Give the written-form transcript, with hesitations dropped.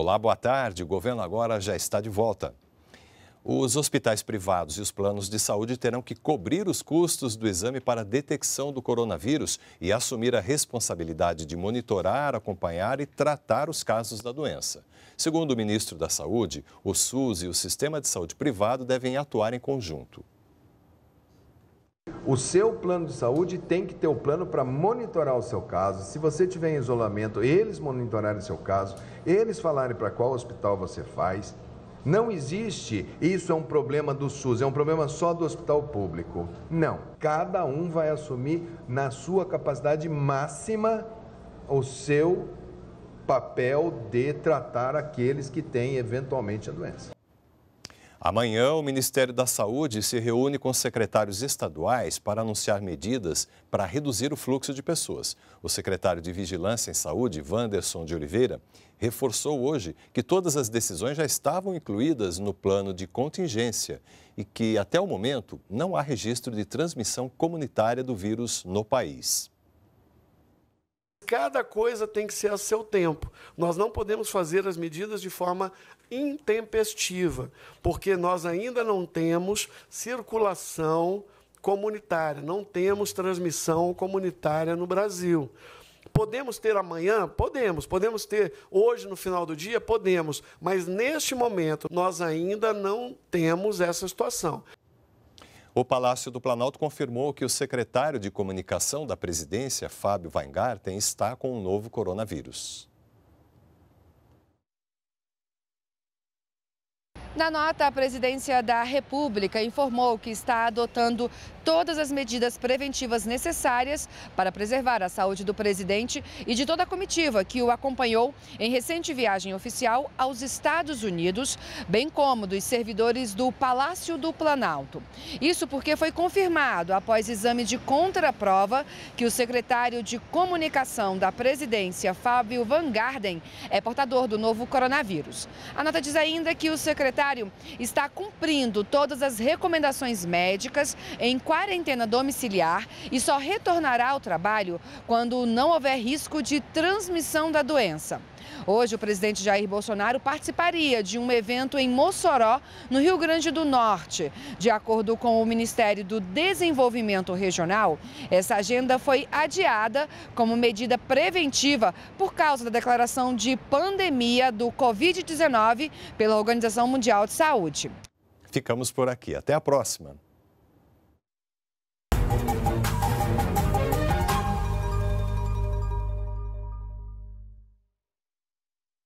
Olá, boa tarde. O Governo Agora já está de volta. Os hospitais privados e os planos de saúde terão que cobrir os custos do exame para a detecção do coronavírus e assumir a responsabilidade de monitorar, acompanhar e tratar os casos da doença. Segundo o ministro da Saúde, o SUS e o sistema de saúde privado devem atuar em conjunto. O seu plano de saúde tem que ter um plano para monitorar o seu caso. Se você estiver em isolamento, eles monitorarem o seu caso, eles falarem para qual hospital você faz. Não existe, isso é um problema do SUS, é um problema só do hospital público. Não, cada um vai assumir na sua capacidade máxima o seu papel de tratar aqueles que têm eventualmente a doença. Amanhã, o Ministério da Saúde se reúne com secretários estaduais para anunciar medidas para reduzir o fluxo de pessoas. O secretário de Vigilância em Saúde, Wanderson de Oliveira, reforçou hoje que todas as decisões já estavam incluídas no plano de contingência e que, até o momento, não há registro de transmissão comunitária do vírus no país. Cada coisa tem que ser a seu tempo. Nós não podemos fazer as medidas de forma intempestiva, porque nós ainda não temos circulação comunitária, não temos transmissão comunitária no Brasil. Podemos ter amanhã? Podemos. Podemos ter hoje, no final do dia? Podemos. Mas, neste momento, nós ainda não temos essa situação. O Palácio do Planalto confirmou que o secretário de Comunicação da Presidência, Fábio Wajngarten, está com o novo coronavírus. Na nota, a Presidência da República informou que está adotando todas as medidas preventivas necessárias para preservar a saúde do presidente e de toda a comitiva que o acompanhou em recente viagem oficial aos Estados Unidos, bem como dos servidores do Palácio do Planalto. Isso porque foi confirmado, após exame de contraprova, que o secretário de Comunicação da Presidência, Fábio Wajngarten, é portador do novo coronavírus. A nota diz ainda que o secretário está cumprindo todas as recomendações médicas em quarentena domiciliar e só retornará ao trabalho quando não houver risco de transmissão da doença. Hoje, o presidente Jair Bolsonaro participaria de um evento em Mossoró, no Rio Grande do Norte. De acordo com o Ministério do Desenvolvimento Regional, essa agenda foi adiada como medida preventiva por causa da declaração de pandemia do Covid-19 pela Organização Mundial de Saúde. Ficamos por aqui. Até a próxima.